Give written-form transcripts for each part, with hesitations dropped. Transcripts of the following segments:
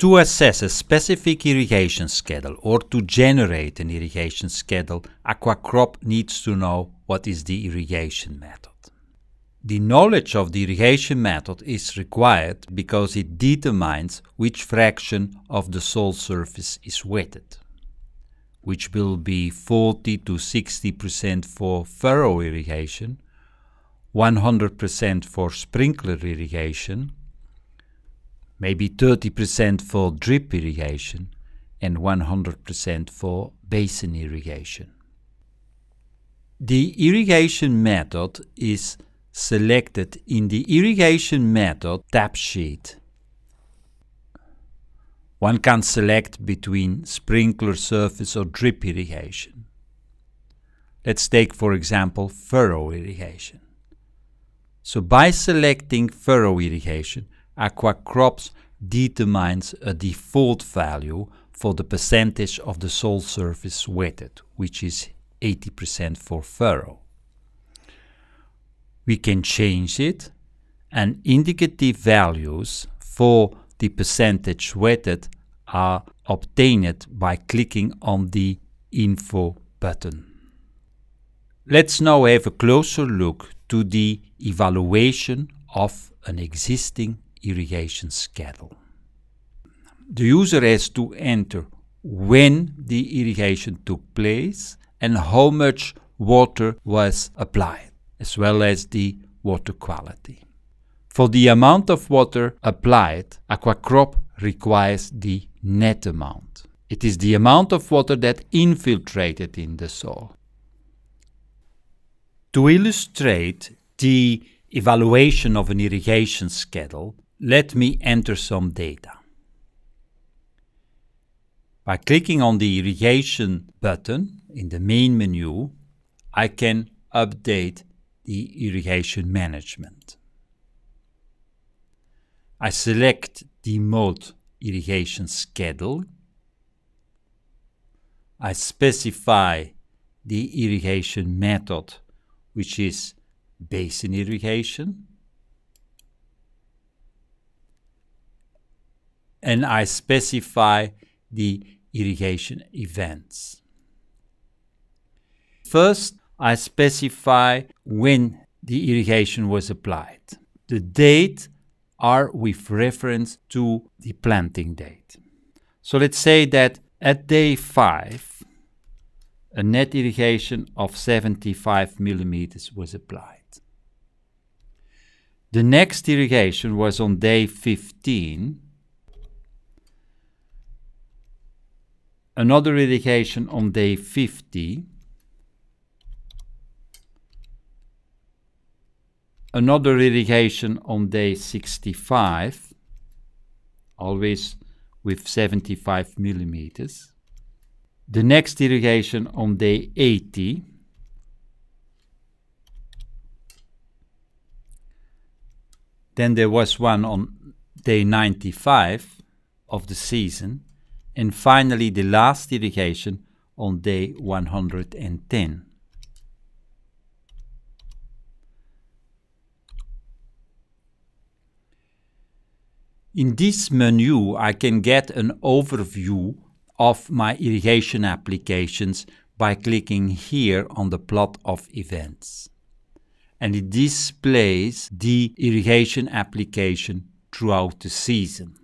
To assess a specific irrigation schedule or to generate an irrigation schedule, AquaCrop needs to know what is the irrigation method. The knowledge of the irrigation method is required because it determines which fraction of the soil surface is wetted, which will be 40 to 60% for furrow irrigation, 100% for sprinkler irrigation, maybe 30% for drip irrigation and 100% for basin irrigation. The irrigation method is selected in the irrigation method tab sheet. One can select between sprinkler surface or drip irrigation. Let's take, for example, furrow irrigation. So by selecting furrow irrigation, AquaCrop determines a default value for the percentage of the soil surface wetted, which is 80% for furrow. We can change it, and indicative values for the percentage wetted are obtained by clicking on the Info button. Let's now have a closer look to the evaluation of an existing irrigation schedule. The user has to enter when the irrigation took place and how much water was applied, as well as the water quality. For the amount of water applied, AquaCrop requires the net amount. It is the amount of water that infiltrated in the soil. To illustrate the evaluation of an irrigation schedule, let me enter some data. By clicking on the irrigation button in the main menu, I can update the irrigation management. I select the mode irrigation schedule. I specify the irrigation method, which is basin irrigation, and I specify the irrigation events. First, I specify when the irrigation was applied. The date are with reference to the planting date. So let's say that at day 5, a net irrigation of 75 millimeters was applied. The next irrigation was on day 15. Another irrigation on day 50. Another irrigation on day 65, always with 75 millimeters. The next irrigation on day 80. Then there was one on day 95 of the season, and finally the last irrigation on day 110. In this menu, I can get an overview of my irrigation applications by clicking here on the plot of events. And it displays the irrigation application throughout the season.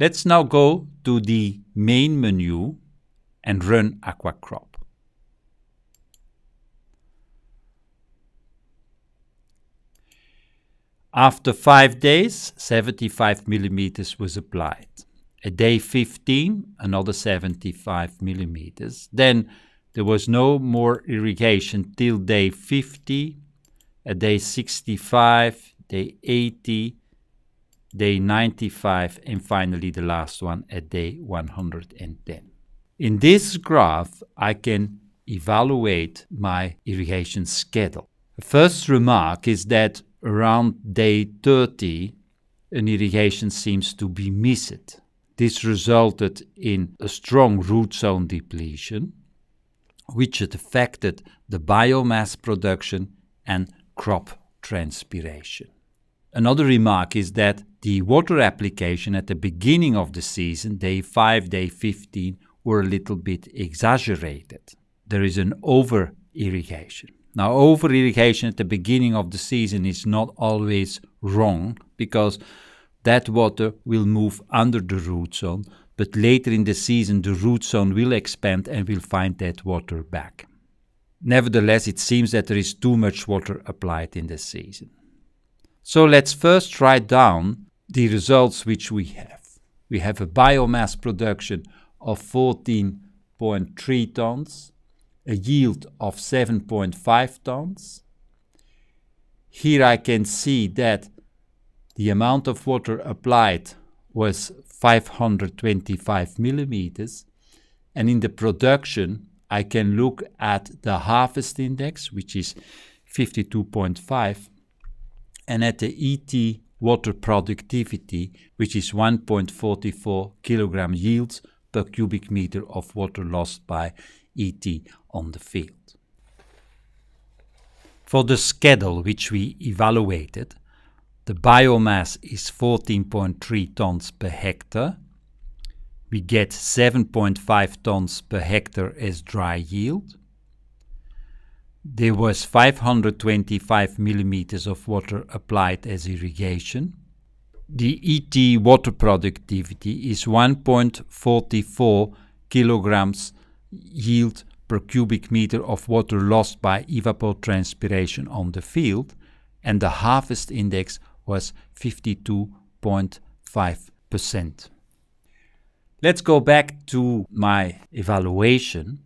Let's now go to the main menu and run AquaCrop. After 5 days, 75 millimeters was applied. At day 15, another 75 millimeters. Then there was no more irrigation till day 50. At day 65, day 80, day 95, and finally the last one at day 110. In this graph, I can evaluate my irrigation schedule. The first remark is that around day 30, an irrigation seems to be missed. This resulted in a strong root zone depletion, which affected the biomass production and crop transpiration. Another remark is that the water application at the beginning of the season, day 5, day 15, were a little bit exaggerated. There is an over-irrigation. Now, over-irrigation at the beginning of the season is not always wrong, because that water will move under the root zone, but later in the season the root zone will expand and will find that water back. Nevertheless, it seems that there is too much water applied in the season. So let's first write down the results which we have. We have a biomass production of 14.3 tons, a yield of 7.5 tons. Here I can see that the amount of water applied was 525 millimeters, and in the production I can look at the harvest index, which is 52.5, and at the ET water productivity, which is 1.44 kilogram yields per cubic meter of water lost by ET on the field. For the schedule which we evaluated, the biomass is 14.3 tons per hectare. We get 7.5 tons per hectare as dry yield. There was 525 millimeters of water applied as irrigation. The ET water productivity is 1.44 kilograms yield per cubic meter of water lost by evapotranspiration on the field, and the harvest index was 52.5%. Let's go back to my evaluation.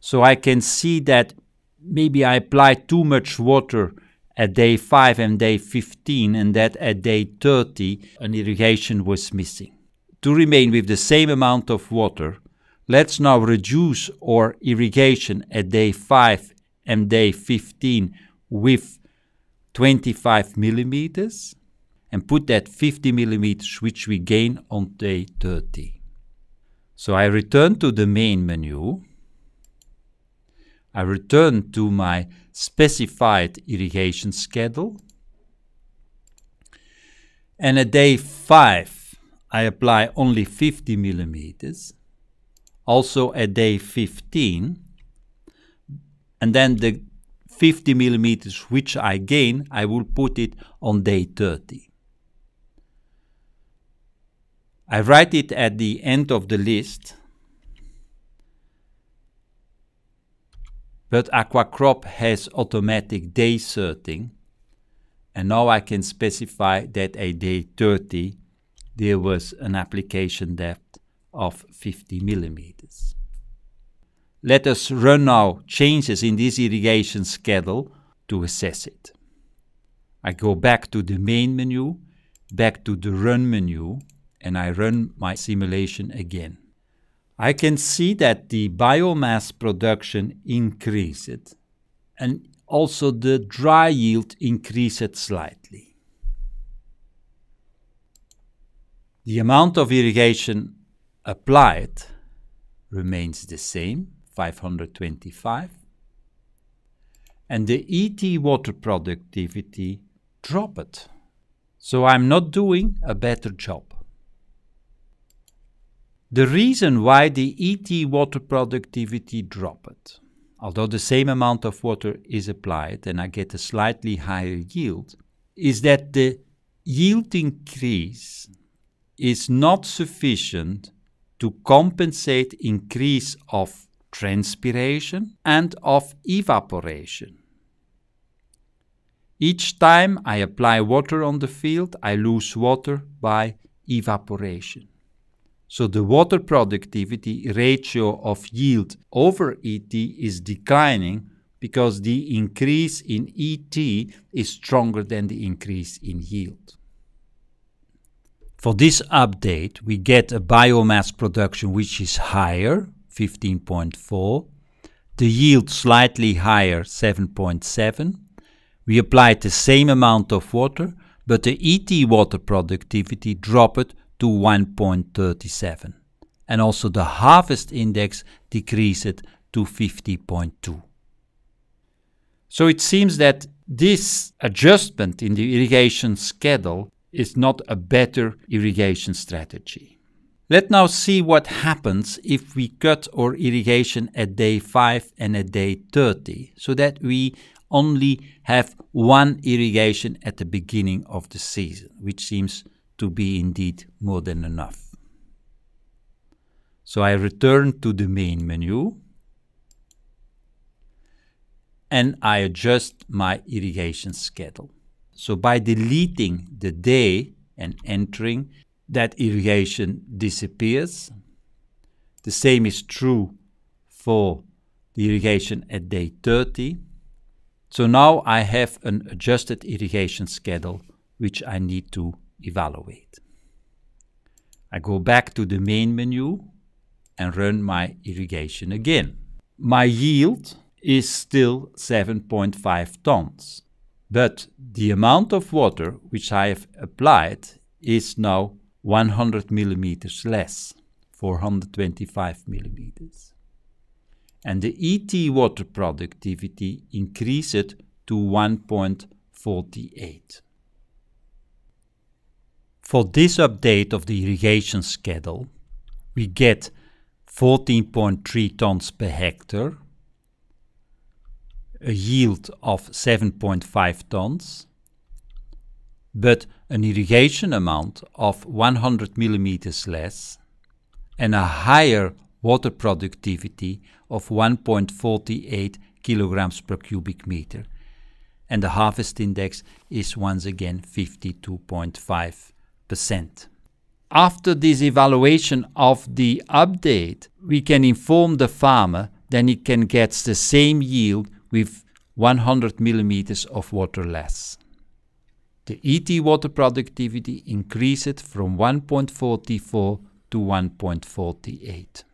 So I can see that maybe I applied too much water at day 5 and day 15, and that at day 30 an irrigation was missing. To remain with the same amount of water, let's now reduce our irrigation at day 5 and day 15 with 25 millimeters and put that 50 millimeters which we gain on day 30. So I return to the main menu. I return to my specified irrigation schedule, and at day 5 I apply only 50 millimeters, also at day 15, and then the 50 millimeters which I gain, I will put it on day 30. I write it at the end of the list, but AquaCrop has automatic day sorting, and now I can specify that at day 30 there was an application depth of 50 millimeters. Let us run now changes in this irrigation schedule to assess it. I go back to the main menu, back to the run menu, and I run my simulation again. I can see that the biomass production increased, and also the dry yield increased slightly. The amount of irrigation applied remains the same, 525, and the ET water productivity dropped. So I'm not doing a better job. The reason why the ET water productivity dropped, although the same amount of water is applied and I get a slightly higher yield, is that the yield increase is not sufficient to compensate increase of transpiration and of evaporation. Each time I apply water on the field, I lose water by evaporation. So the water productivity ratio of yield over ET is declining because the increase in ET is stronger than the increase in yield. For this update, we get a biomass production which is higher, 15.4, the yield slightly higher, 7.7. We applied the same amount of water, but the ET water productivity dropped to 1.37, and also the harvest index decreased to 50.2. So it seems that this adjustment in the irrigation schedule is not a better irrigation strategy. Let's now see what happens if we cut our irrigation at day 5 and at day 30, so that we only have one irrigation at the beginning of the season, which seems to be indeed more than enough. So I return to the main menu and I adjust my irrigation schedule. So by deleting the day and entering, that irrigation disappears. The same is true for the irrigation at day 30. So now I have an adjusted irrigation schedule which I need to evaluate. I go back to the main menu and run my irrigation again. My yield is still 7.5 tons, but the amount of water which I have applied is now 100 millimeters less, 425 millimeters. And the ET water productivity increased to 1.48. For this update of the irrigation schedule, we get 14.3 tons per hectare, a yield of 7.5 tons, but an irrigation amount of 100 millimeters less and a higher water productivity of 1.48 kilograms per cubic meter. And the harvest index is once again 52.5%. After this evaluation of the update, we can inform the farmer that he can get the same yield with 100 millimeters of water less. The ET water productivity increased from 1.44 to 1.48.